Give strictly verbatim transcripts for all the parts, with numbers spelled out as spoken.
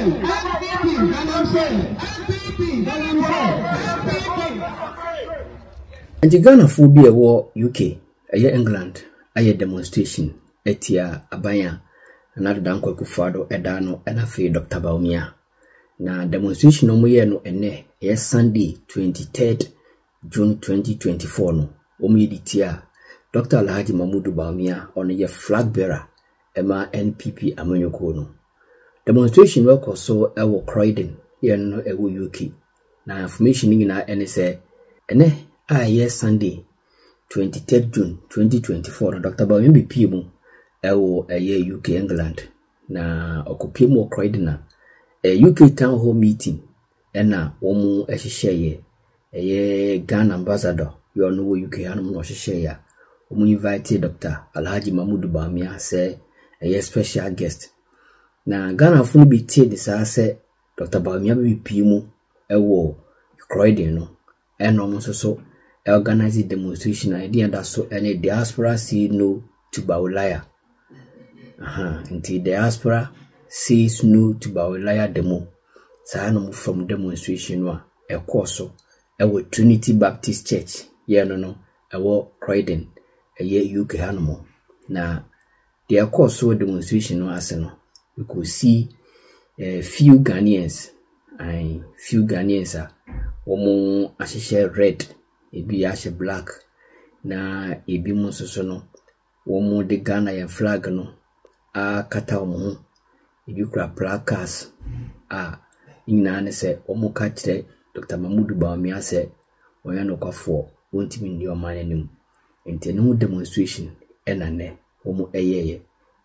saying, N P P, then I'm saying, N P P, then I'm saying, N P P. And you gonna fool be a war U K, a year England, a year demonstration, a tia, a banya, another danko kufado, a dano, and a fee Doctor Bawumia. Na demonstration no muye no ene, yes Sunday, twenty-third June twenty twenty-four no, omu yedi tia, Doctor Alhaji Mahamudu Bawumia, on ye flag bearer, ema N P P amonyoko no. Demonstration work also a war Croydon, yen no ewo U K. Na information ningi na N S A, ene, a yes Sunday, twenty-third June twenty twenty-four no, Doctor Bawumia bi P M O, ewo a ye U K England, na okupimo Croydon na, a U K town hall meeting, and now Omo Ashisheye, a Ghana ambassador, you are no U K Hanum Ashisheye, Omo invited Doctor Alhaji Mahamudu Bawumia, say a special guest. Na Ghana fully be tea, say Doctor Bawumia be P M O, a war, Croydon, no, and almost so, organized demonstration idea that so any diaspora see no to Bawuliar. Aha, until diaspora. Says no to Bawuliar demo. Saanum from demonstration wa a corso. Ewo Trinity Baptist Church. Yeah no no. Ewo Croydon. A year U K animal. Na the corso demonstration wa asano. You could see a few Ghanaians. I few Ghanaians are woman ashe red. Ebi ashe black. Na ebi monsosono. Woman de Ghana ya flag no. A kata woman. You grab placards. Ah, in an say, Omo Katre, Doctor Mahamudu Bawumia said, when you knock for, won't mean your man and him. And the new demonstration, and an e, Omo Aye,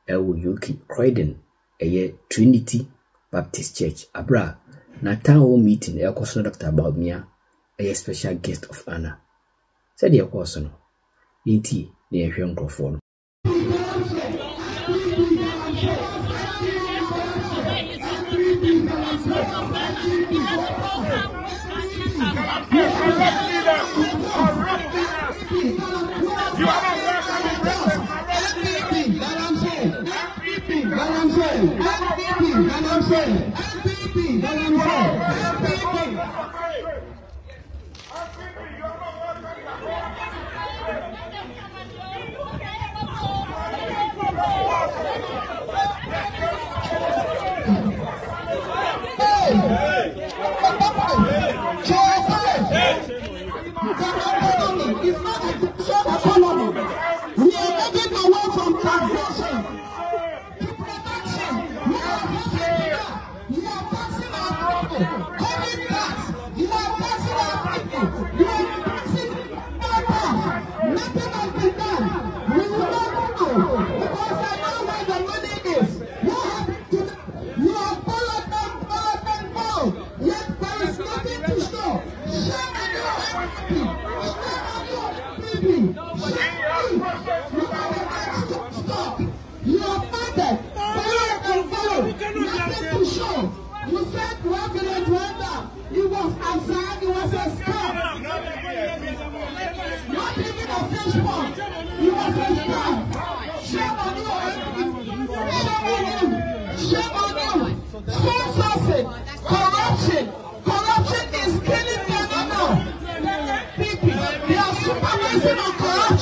Ewo Yuki, Croydon, Aye, Trinity Baptist Church, Abra, Natan home meeting, El Coson Doctor Bawumia, a special guest of honor. Said the Coson, in tea, near Hyungrophone. It's not a good economy. We are taking away from taxation to protection. We are taxing our people. You are taxing our people. Coming tax. You are taxing our people. You are taxing our tax. Nothing has been done. We will not go because I know where the money is. You have to. You have followed them more and more. Yet there is nothing to show. Shame on your happy. Shame on you! Shame on you! Corruption!